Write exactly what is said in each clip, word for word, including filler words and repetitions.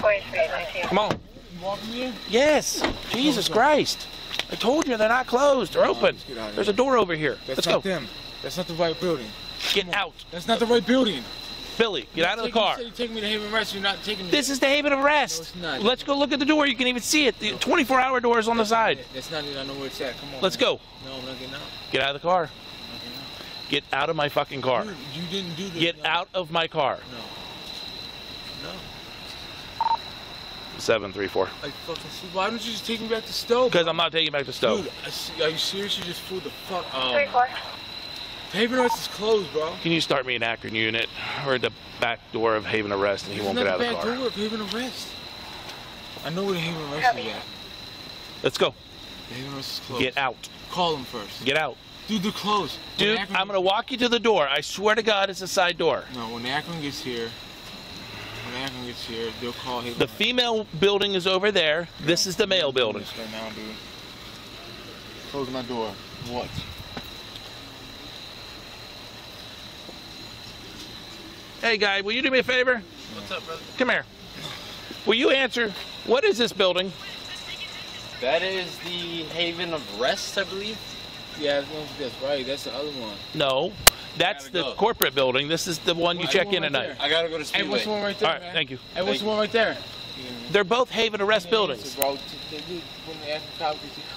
Come on. Yes. Jesus Christ. I told you they're not closed. They're open. There's a door over here. Let's go. That's not them. That's not the right building. Get out. That's not the right building. Billy, get out of the car. You said you take me to Haven of Rest. You're not taking me. This is the Haven of Rest. No, it's not. Let's go look at the door. You can even see it. The twenty-four hour door is on the side. That's not it. I know where it's at. Come on. Let's go. No, I'm not getting out. Get out of the car. Get out of my fucking car. You, you didn't do this. Get no. out of my car. No. No. seven three four. I fucking see. Why don't you just take me back to Stow? Because I'm not taking you back to Stow. Dude, I see, are you serious? You just fooled the fuck out. three four. Haven of Rest is closed, bro. Can you start me an Akron unit? We're at the back door of Haven of Rest and he There's won't get out of the car. Back door of Haven of Rest. I know where the Haven of Rest Copy. Is at. Let's go. The Haven of Rest is closed. Get out. Call him first. Get out. Dude, they're closed. Dude, I'm going to walk you to the door. I swear to God, it's a side door. No, when Akron gets here, when Akron gets here, they'll call Haven. The female building is over there. Yeah. This is the male building. Right now, dude. Close my door. What? Hey, guy, will you do me a favor? What's up, brother? Come here. Will you answer, what is this building? That is the Haven of Rest, I believe. Yeah, that's right. That's the other one. No, that's the go. corporate building. This is the one you I check in right at night. There. I gotta go to Speedway. Hey, what's the one right there? All right, man? Thank you. Hey, what's the one right there? They're both Haven of Rest yeah, buildings. Bro,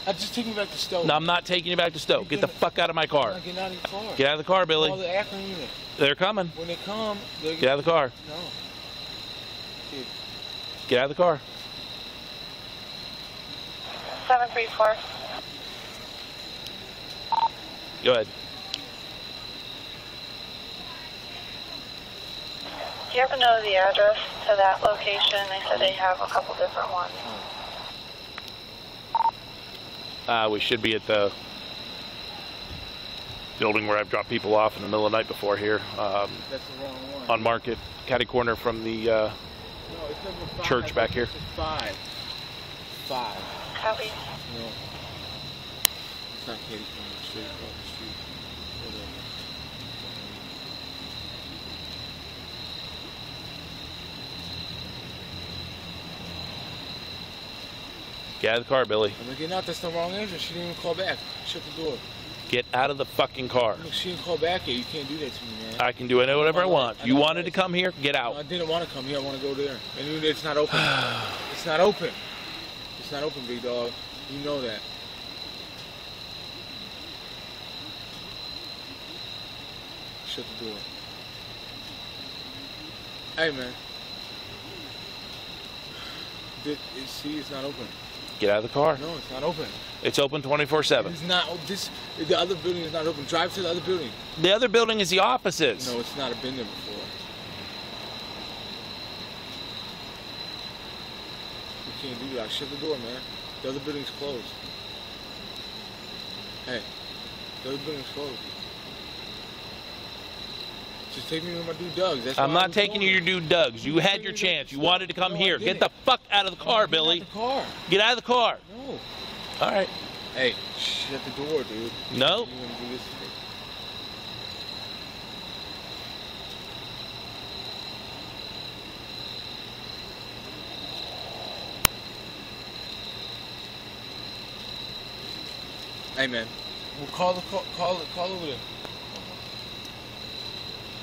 I just take me back to Stow. No, I'm not taking you back to Stow. Get the fuck out of my car. Get out of the car. Get out of the car, Billy. The they're coming. When they come, they're get out of the car. No. Dude. Get out of the car. Seven three four. Go ahead. Do you ever know the address to that location? They said they have a couple different ones. Uh, we should be at the building where I've dropped people off in the middle of the night before here. Um, That's the wrong one. On Market, catty corner from the uh, no, it's number five. Church back here. Five. Five. Copy. No. It's not catty corner. Street, street, get out of the car, Billy. I'm getting out. That's the wrong entrance. She didn't even call back. Shut the door. Get out of the fucking car. Look, she didn't call back yet. You can't do that to me, man. I can do it whatever I want. I you wanted to come here? Get out. No, I didn't want to come here. I want to go there. And it's not open. It's not open. It's not open, big dog. You know that. Shut the door. Hey, man. Did, is, see, it's not open. Get out of the car. No, it's not open. It's open twenty-four seven. It's not. This. The other building is not open. Drive to the other building. The other building is the offices. No, it's not. I've been there before. You can't do that. Shut the door, man. The other building's closed. Hey, the other building's closed. Just take me with my dude Doug's. That's I'm not taking you your dude Doug's. You had your chance. You wanted to come no, here. Get the fuck out of the car, no, Billy. Get out of the car. Get out of the car. No. All right. Hey, shut the door, dude. No. You want to do this today? Hey, man. We'll call the call. Call, call over there.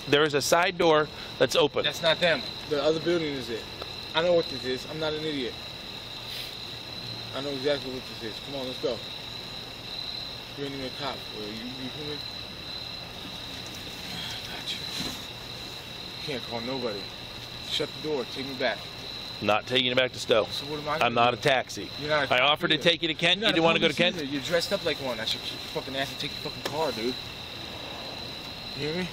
There is a side door that's open. That's not them. The other building is it. I know what this is. I'm not an idiot. I know exactly what this is. Come on, let's go. You ain't even a cop. Are you, you human? Gotcha. You can't call nobody. Shut the door. Take me back. Not taking you back to Stow. So what am I I'm not do? a taxi. You're not a I offered either. to take you to Kent. You didn't want to go to Kent? Either. You're dressed up like one. I should keep your fucking ass and take your fucking car, dude. You hear me?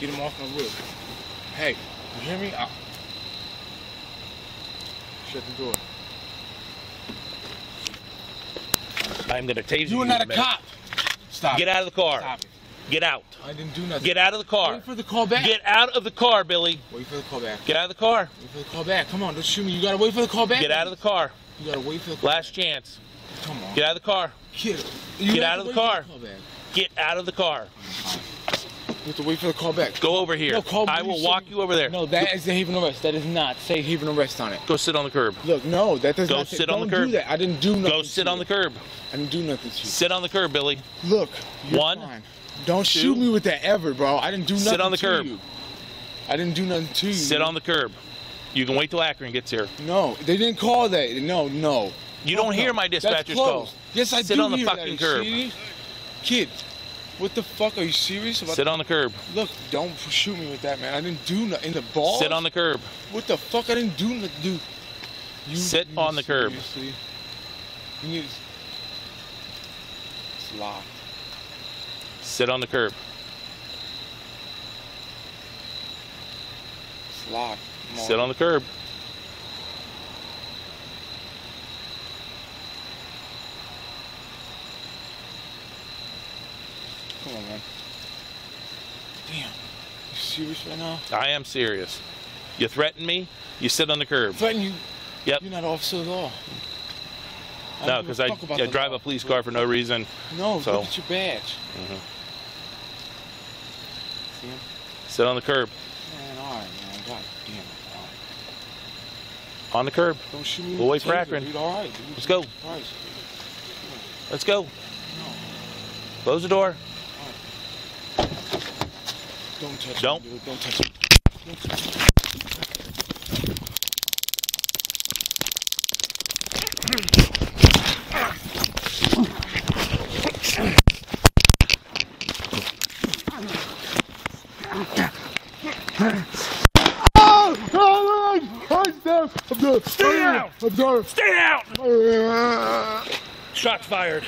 Get him off my roof. Hey, you hear me? I'll... Shut the door. I'm gonna tase you. You are not a minute. cop. Stop. Get it. out of the car. Stop it. Get out. I didn't do nothing. Get out of the car. Wait for the call back. Get out of the car, Billy. Wait for the call back. Get out of the car. Wait for the call back. Come on, don't shoot me. You gotta wait for the call back. Get out of the car. You gotta wait for the call Last back. chance. Come on. Get out of the car. Get, Get out of the car. The Get out of the car. We have to wait for the call back. Go over here. No, call I will walk you over there. No, that is the Haven of Rest. That does not say Haven of Rest on it. Go sit on the curb. Look, no, that does Go not say. Go sit on the curb. Don't do that. I didn't do nothing. Go sit on the curb. I didn't do nothing to you. Sit on the curb, Billy. Look, you're One, fine. Don't two, shoot me with that ever, bro. I didn't do nothing to you. Sit on the curb. You. I didn't do nothing to you. Sit on the curb. You can wait till Akron gets here. No, they didn't call that. No, no. You don't hear my dispatcher's call. Yes, I do. Sit on the fucking curb. Kid, what the fuck? Are you serious about that? Sit on the curb. Look, don't shoot me with that, man. I didn't do nothing. In the ball. Sit on the curb. What the fuck? I didn't do nothing, dude. You sit on the curb. You need to... It's locked. Sit on the curb. It's locked. Sit on the curb. Come on, man. Damn. You serious right now? I am serious. You threaten me, you sit on the curb. Threaten you? Yep. You're not an officer at all. I no, because I, I drive law. a police car for no reason. No, so. Look at your badge. Mm-hmm. See him? Sit on the curb. Man, all right, man. God damn it. On the curb. Don't shoot me. We'll wait for Akron. Right. Let's go. Right. Let's go. No. Close the door. Right. Don't touch Don't. me. Dude. Don't touch me. Don't touch me. I'm done. Stay out! I'm done. Stay out! Shots fired.